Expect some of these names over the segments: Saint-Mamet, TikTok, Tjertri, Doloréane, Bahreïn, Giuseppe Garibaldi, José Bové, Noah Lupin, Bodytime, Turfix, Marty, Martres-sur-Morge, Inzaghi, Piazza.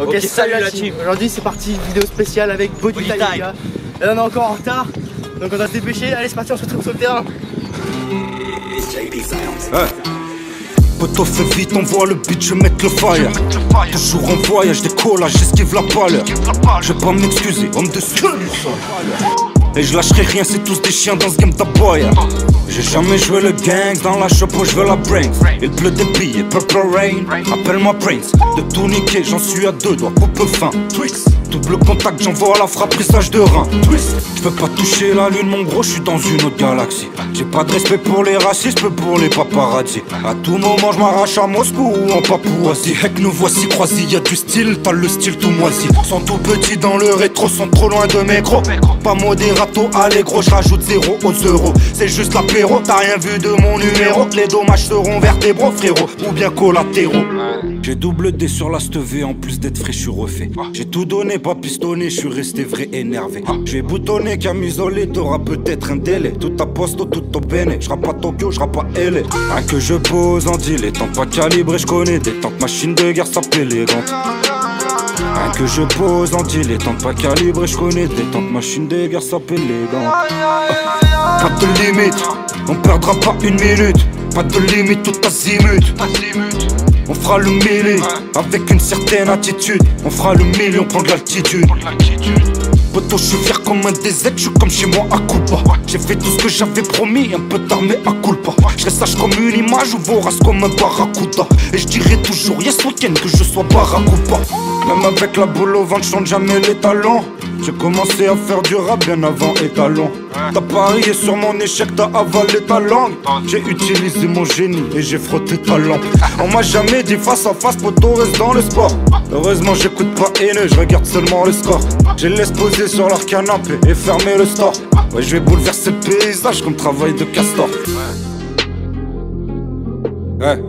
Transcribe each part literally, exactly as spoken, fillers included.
Ok, okay salut, salut la team. team. Aujourd'hui c'est parti, vidéo spéciale avec Bodytime. Body là on est encore en retard, donc on va se dépêcher. Allez c'est parti, on se retrouve sur le terrain. Hey. Poteau fait vite, on voit le beat, je mets le fire. Toujours en voyage, décollage, j'esquive la pâleur. Je vais pas m'excuser, on me dessus. Et je lâcherai rien, c'est tous des chiens dans ce game d'aboya. J'ai jamais joué le gang, dans la shop où je veux la brains. Il pleut des billets, purple rain, appelle-moi Prince. De tout niquer, j'en suis à deux doigts, coupe fin. Double contact, j'envoie à la frappe, pressage de rein. Je peux pas toucher la lune, mon gros, je suis dans une autre galaxie. J'ai pas de respect pour les racistes, peu pour les paparazzi. À tout moment, je m'arrache à Moscou ou en Papouasie. Heck, nous voici croisis, y'a du style, t'as le style tout moisi. Sans tout petit dans le rétro, sans trop loin de mes gros. Pas modérato, allez gros, je rajoute zéro aux euros. C'est juste l'apéro, t'as rien vu de mon numéro. Les dommages seront vertébraux, frérot, ou bien collatéraux. J'ai double D sur la stevée, en plus d'être frais, je suis refait. J'ai tout donné, pas pistonné, je suis resté vrai énervé. Je vais boutonner, qu'à m'isoler, t'auras peut-être un délai. Tout à posto, tout au béné. Je rappe pas Tokyo, je rappe pas L A. Un que je pose en deal, tant pas calibré, je connais des tanks, machine de guerre, ça fait les gants. Un que je pose en deal, tant pas calibré, je connais des tanks, machine de guerre, ça fait les gants. Pas de limite, on perdra pas une minute. Pas de limite, tout azimut. On fera le mêlé, ouais. Avec une certaine attitude. On fera le mêlé, on prend de l'altitude. Poteau, je suis fier comme un des ailes, je suis comme chez moi à culpa. J'ai fait tout ce que j'avais promis, un peu tard mais à culpa. Je reste sage comme une image ou vorace comme un barracuda. Et je dirai toujours yes week-end que je sois barracuda. Même avec la boule au ventre, je chante jamais les talons. J'ai commencé à faire du rap bien avant étalon. T'as parié sur mon échec, t'as avalé ta langue. J'ai utilisé mon génie et j'ai frotté ta lampe. On m'a jamais dit face à face, poteau reste dans le sport. Heureusement j'écoute pas haineux, je regarde seulement le score. Je laisse poser sur leur canapé et fermer le store. Ouais, je vais bouleverser le paysage comme travail de castor. Ouais.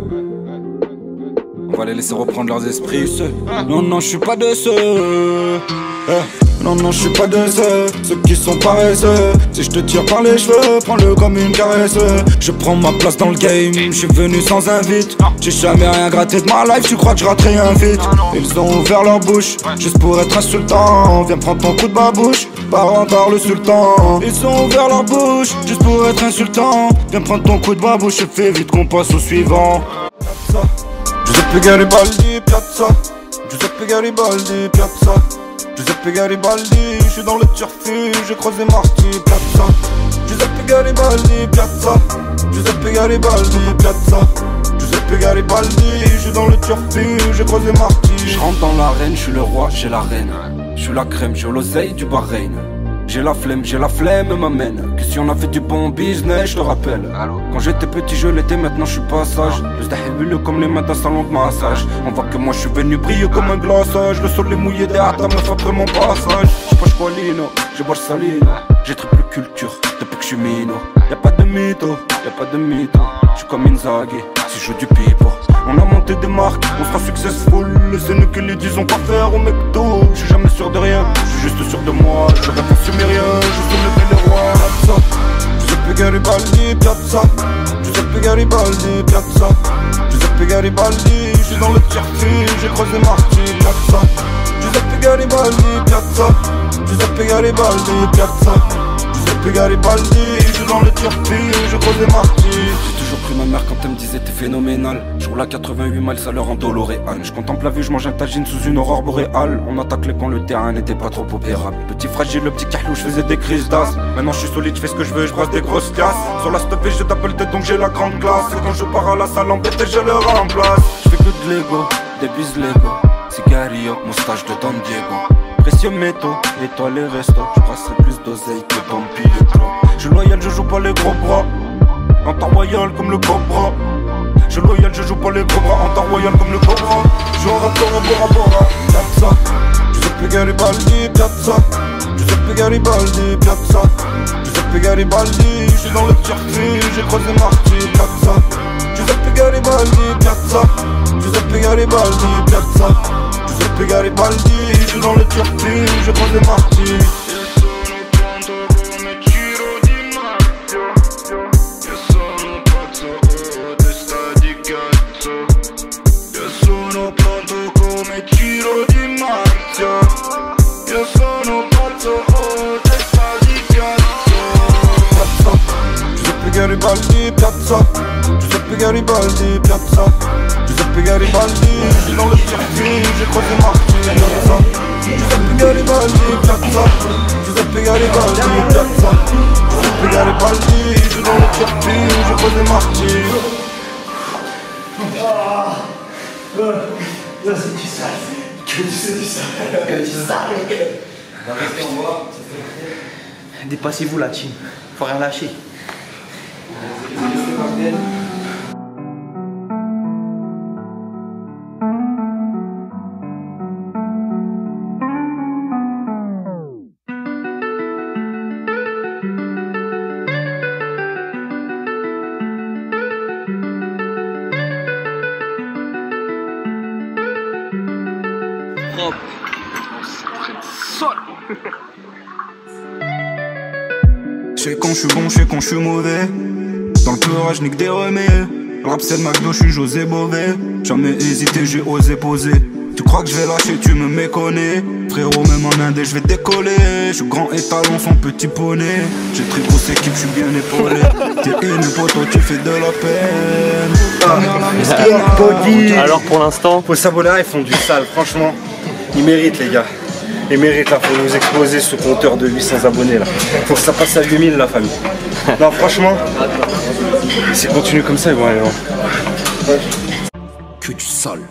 On va les laisser reprendre leurs esprits, ceux. Non, non, je suis pas de ceux. Ouais. Non, non, je suis pas de ceux, ceux qui sont paresseux. Si je te tire par les cheveux, prends-le comme une caresse. Je prends ma place dans le game, je suis venu sans invite. J'ai jamais rien gratté de ma life, tu crois que je rate rien vite. Ils ont ouvert leur bouche, juste pour être insultant. Viens prendre ton coup de babouche, par le sultan. Ils ont ouvert leur bouche, juste pour être insultant. Viens prendre ton coup de babouche, et fais vite qu'on passe au suivant. Piazza, Giuseppe Garibaldi, Piazza. Giuseppe Garibaldi, Piazza. Giuseppe Garibaldi, je suis dans le Turfix, j'ai croisé Marty, Piazza. Giuseppe Garibaldi, Piazza. Giuseppe Garibaldi, Piazza. Giuseppe Garibaldi, je suis dans le Turfix, j'ai croisé Marty. Je rentre dans l'arène, je suis le roi, j'ai la reine. Je suis la crème, je suis l'oseille du Bahreïn. J'ai la flemme, j'ai la flemme, m'amène. Que si on a fait du bon business, je te rappelle. Quand j'étais petit, je l'étais, maintenant je suis pas sage. Le zdahibuleux comme les mains d'un salon de massage. On voit que moi je suis venu briller comme un glaçage. Le sol est mouillé derrière ta meuf après mon passage. J'suis pas choualino, j'ai boire saline. J'ai triple culture depuis que je suis mino. Y'a pas de mytho, y'a pas de mytho. J'suis comme Inzaghi, si je joue du pipo. On a monté des marques, on sera successful. C'est nous que les disons pas faire au McDo. J'suis jamais sûr de rien, j'suis juste sûr de moi. Je rêve pas sur mes rien, je suis le bel roi. Piazza, Giuseppe Garibaldi, Piazza. Giuseppe Garibaldi, Piazza. Giuseppe Garibaldi, j'suis dans le Tjertri, j'ai croisé Marty, Piazza. Giuseppe Garibaldi, Piazza. Giuseppe Garibaldi, Piazza. Giuseppe Garibaldi, je suis dans le Turfix, je croisais Marty. J'ai toujours cru ma mère quand elle me disait t'es phénoménal. Je roule à quatre-vingt-huit miles à l'heure en Doloréane. Je contemple la vue, je mange un tagine sous une aurore boréale. On attaque les camps, le terrain n'était pas trop opérable. Petit fragile, le petit cahlou, je faisais des crises d'asthme. Maintenant je suis solide, je fais ce que je veux, je brasse des grosses classes. Sur la stoppée, je tape le tête donc j'ai la grande classe. Et quand je pars à la salle embêtée, je le remplace. Je fais que de l'ego, des bises l'ego. Cigarillo, moustache de Don Diego. Précieux métaux, étoile et resto. Je brasserai plus d'oseille que Don Pietro. Je suis loyal, je joue pas les gros bras. En temps royal comme le cobra. Je suis loyal, je joue pas les gros bras. En temps royal comme le cobra. Je en rappeur au Bora Bora. Piazza, Giuseppe Garibaldi, Piazza. Giuseppe Garibaldi, Piazza. Giuseppe Garibaldi, je suis dans le Turfix, j'ai croisé Marty, Piazza. Giuseppe Garibaldi, Piazza. Giuseppe Garibaldi, Piazza. Giuseppe Garibaldi, je suis dans le Turfix, je crois des martyrs. Io sono pronto come tiro di mano. Piazza, Giuseppe Garibaldi, Piazza, Giuseppe Garibaldi, je suis dans le Tjertri, j'ai croisé Marty, Piazza, Giuseppe Garibaldi, Piazza, Giuseppe Garibaldi, Piazza, Giuseppe Garibaldi, je suis dans le Tjertri, j'ai croisé Marty. Ah, là c'est du sale, que tu sais du sale, que tu sais. Restez en bas, dépassez-vous la team, faut rien lâcher. Propre, on se traite sol. Je sais quand je suis bon, je sais quand je suis mauvais. Dans le pleurage, je nique des remets. Rap c'est le McDo, je suis José Bové. Jamais hésité, j'ai osé poser. Tu crois que je vais lâcher, tu me méconnais. Frérot, même en Inde, je vais décoller. Je suis grand et talent, sans petit poney. J'ai très grosse équipe, je suis bien épaulé. T'es une poteau, tu fais de la peine. Alors pour l'instant, Possabola, ils font du sale, franchement. Ils méritent, les gars. Et mérite là, faut nous exploser ce compteur de huit cents abonnés là. Faut que ça passe à huit mille la famille. Non franchement, s'ils continuent comme ça ils vont aller loin. Que du sale.